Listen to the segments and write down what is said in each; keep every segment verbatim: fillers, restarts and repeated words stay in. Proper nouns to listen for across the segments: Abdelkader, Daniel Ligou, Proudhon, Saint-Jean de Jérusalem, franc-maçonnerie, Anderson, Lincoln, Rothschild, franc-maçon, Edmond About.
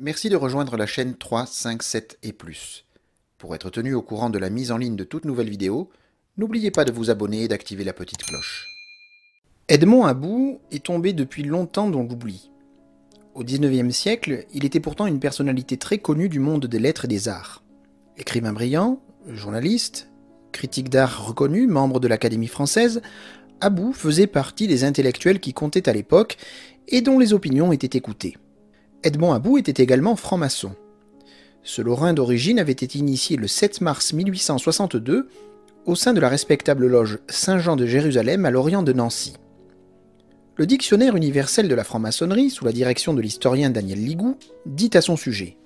Merci de rejoindre la chaîne trois, cinq, sept et plus. Pour être tenu au courant de la mise en ligne de toute nouvelle vidéo, n'oubliez pas de vous abonner et d'activer la petite cloche. Edmond About est tombé depuis longtemps dans l'oubli. Au dix-neuvième siècle, il était pourtant une personnalité très connue du monde des lettres et des arts. Écrivain brillant, journaliste, critique d'art reconnu, membre de l'Académie française, About faisait partie des intellectuels qui comptaient à l'époque et dont les opinions étaient écoutées. Edmond About était également franc-maçon. Ce Lorrain d'origine avait été initié le sept mars mille huit cent soixante-deux au sein de la respectable loge Saint-Jean de Jérusalem à l'orient de Nancy. Le dictionnaire universel de la franc-maçonnerie, sous la direction de l'historien Daniel Ligou, dit à son sujet.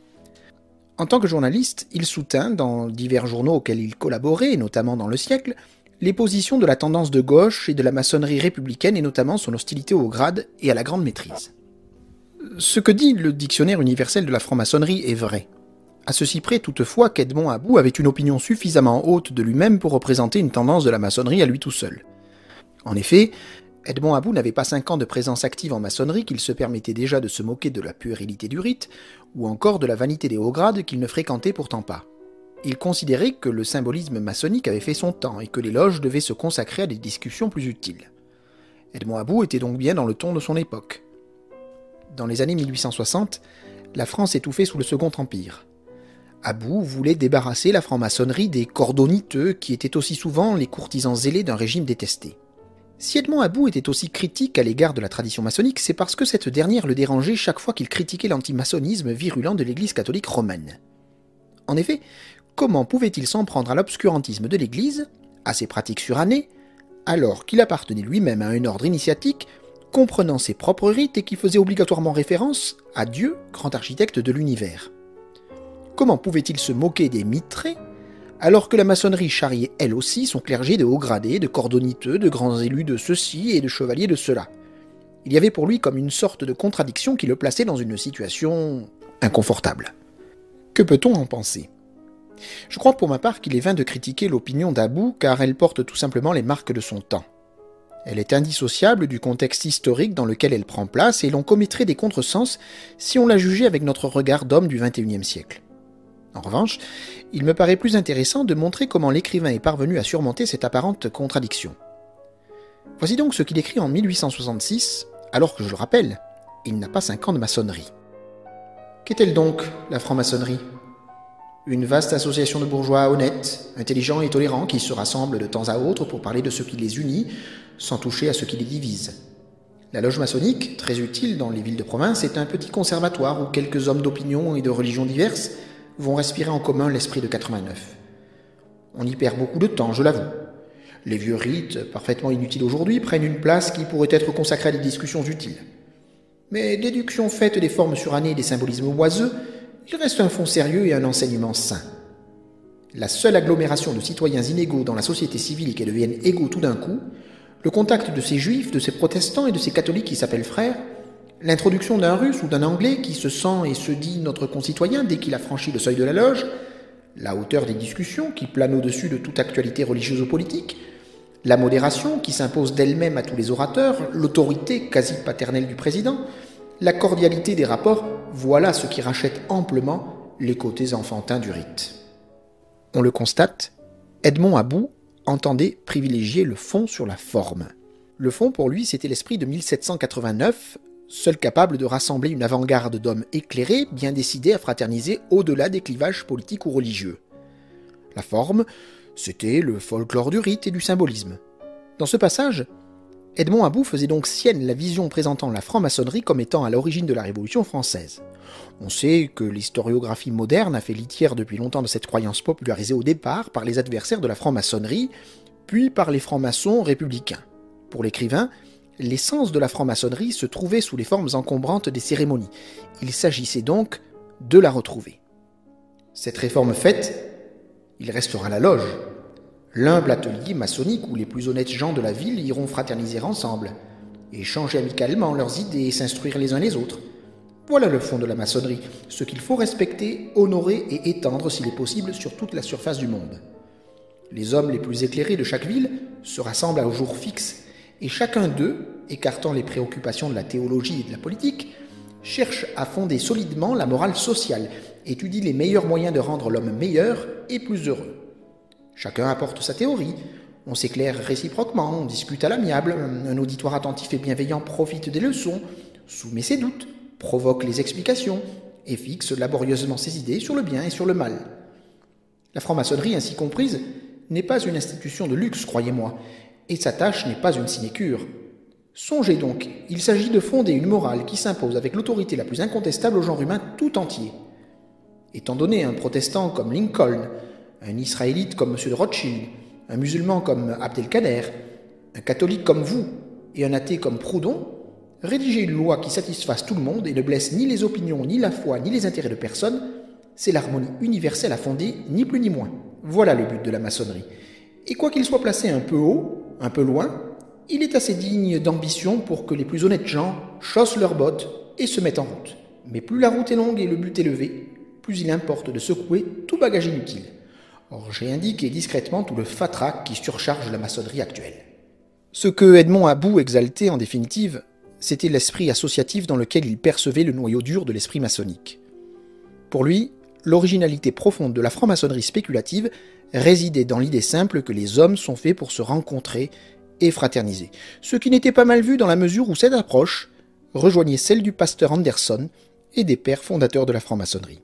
En tant que journaliste, il soutint, dans divers journaux auxquels il collaborait, et notamment dans Le Siècle, les positions de la tendance de gauche et de la maçonnerie républicaine, et notamment son hostilité au grade et à la grande maîtrise. Ce que dit le dictionnaire universel de la franc-maçonnerie est vrai. À ceci près toutefois qu'Edmond About avait une opinion suffisamment haute de lui-même pour représenter une tendance de la maçonnerie à lui tout seul. En effet, Edmond About n'avait pas cinq ans de présence active en maçonnerie qu'il se permettait déjà de se moquer de la puérilité du rite, ou encore de la vanité des hauts grades qu'il ne fréquentait pourtant pas. Il considérait que le symbolisme maçonnique avait fait son temps et que les loges devaient se consacrer à des discussions plus utiles. Edmond About était donc bien dans le ton de son époque. Dans les années mille huit cent soixante, la France étouffait sous le Second Empire. About voulait débarrasser la franc-maçonnerie des cordoniteux qui étaient aussi souvent les courtisans zélés d'un régime détesté. Si Edmond About était aussi critique à l'égard de la tradition maçonnique, c'est parce que cette dernière le dérangeait chaque fois qu'il critiquait l'antimaçonnisme virulent de l'Église catholique romaine. En effet, comment pouvait-il s'en prendre à l'obscurantisme de l'Église, à ses pratiques surannées, alors qu'il appartenait lui-même à un ordre initiatique comprenant ses propres rites et qui faisait obligatoirement référence à Dieu, grand architecte de l'univers? Comment pouvait-il se moquer des mitrés, alors que la maçonnerie charriait elle aussi son clergé de hauts gradés, de cordoniteux, de grands élus de ceci et de chevaliers de cela? Il y avait pour lui comme une sorte de contradiction qui le plaçait dans une situation inconfortable. Que peut-on en penser? Je crois pour ma part qu'il est vain de critiquer l'opinion d'About car elle porte tout simplement les marques de son temps. Elle est indissociable du contexte historique dans lequel elle prend place et l'on commettrait des contresens si on la jugeait avec notre regard d'homme du vingt-et-unième siècle. En revanche, il me paraît plus intéressant de montrer comment l'écrivain est parvenu à surmonter cette apparente contradiction. Voici donc ce qu'il écrit en mille huit cent soixante-six, alors que, je le rappelle, il n'a pas cinq ans de maçonnerie. Qu'est-elle donc, la franc-maçonnerie? Une vaste association de bourgeois honnêtes, intelligents et tolérants qui se rassemblent de temps à autre pour parler de ce qui les unit, sans toucher à ce qui les divise. La loge maçonnique, très utile dans les villes de province, est un petit conservatoire où quelques hommes d'opinion et de religions diverses vont respirer en commun l'esprit de quatre-vingt-neuf. On y perd beaucoup de temps, je l'avoue. Les vieux rites, parfaitement inutiles aujourd'hui, prennent une place qui pourrait être consacrée à des discussions utiles. Mais déduction faite des formes surannées et des symbolismes oiseux, il reste un fond sérieux et un enseignement sain. La seule agglomération de citoyens inégaux dans la société civile qui deviennent égaux tout d'un coup, le contact de ces juifs, de ces protestants et de ces catholiques qui s'appellent frères, l'introduction d'un russe ou d'un anglais qui se sent et se dit notre concitoyen dès qu'il a franchi le seuil de la loge, la hauteur des discussions qui plane au-dessus de toute actualité religieuse ou politique, la modération qui s'impose d'elle-même à tous les orateurs, l'autorité quasi paternelle du président, la cordialité des rapports, voilà ce qui rachète amplement les côtés enfantins du rite. On le constate, Edmond About entendait privilégier le fond sur la forme. Le fond pour lui c'était l'esprit de mille sept cent quatre-vingt-neuf, seul capable de rassembler une avant-garde d'hommes éclairés, bien décidés à fraterniser au-delà des clivages politiques ou religieux. La forme, c'était le folklore du rite et du symbolisme. Dans ce passage, Edmond About faisait donc sienne la vision présentant la franc-maçonnerie comme étant à l'origine de la Révolution française. On sait que l'historiographie moderne a fait litière depuis longtemps de cette croyance popularisée au départ par les adversaires de la franc-maçonnerie, puis par les francs-maçons républicains. Pour l'écrivain, l'essence de la franc-maçonnerie se trouvait sous les formes encombrantes des cérémonies. Il s'agissait donc de la retrouver. Cette réforme faite, il restera la loge, l'humble atelier maçonnique où les plus honnêtes gens de la ville iront fraterniser ensemble, échanger amicalement leurs idées et s'instruire les uns les autres. Voilà le fond de la maçonnerie, ce qu'il faut respecter, honorer et étendre s'il est possible sur toute la surface du monde. Les hommes les plus éclairés de chaque ville se rassemblent à un jour fixe, et chacun d'eux, écartant les préoccupations de la théologie et de la politique, cherche à fonder solidement la morale sociale, étudie les meilleurs moyens de rendre l'homme meilleur et plus heureux. Chacun apporte sa théorie, on s'éclaire réciproquement, on discute à l'amiable, un auditoire attentif et bienveillant profite des leçons, soumet ses doutes, provoque les explications et fixe laborieusement ses idées sur le bien et sur le mal. La franc-maçonnerie, ainsi comprise, n'est pas une institution de luxe, croyez-moi, et sa tâche n'est pas une sinécure. Songez donc, il s'agit de fonder une morale qui s'impose avec l'autorité la plus incontestable au genre humain tout entier. Étant donné un protestant comme Lincoln, un israélite comme M. de Rothschild, un musulman comme Abdelkader, un catholique comme vous et un athée comme Proudhon, rédiger une loi qui satisfasse tout le monde et ne blesse ni les opinions, ni la foi, ni les intérêts de personne, c'est l'harmonie universelle à fonder, ni plus ni moins. Voilà le but de la maçonnerie. Et quoi qu'il soit placé un peu haut, un peu loin, il est assez digne d'ambition pour que les plus honnêtes gens chaussent leurs bottes et se mettent en route. Mais plus la route est longue et le but élevé, plus il importe de secouer tout bagage inutile. Or, j'ai indiqué discrètement tout le fatras qui surcharge la maçonnerie actuelle. Ce que Edmond About exaltait en définitive, c'était l'esprit associatif dans lequel il percevait le noyau dur de l'esprit maçonnique. Pour lui, l'originalité profonde de la franc-maçonnerie spéculative résidait dans l'idée simple que les hommes sont faits pour se rencontrer et fraterniser, ce qui n'était pas mal vu dans la mesure où cette approche rejoignait celle du pasteur Anderson et des pères fondateurs de la franc-maçonnerie.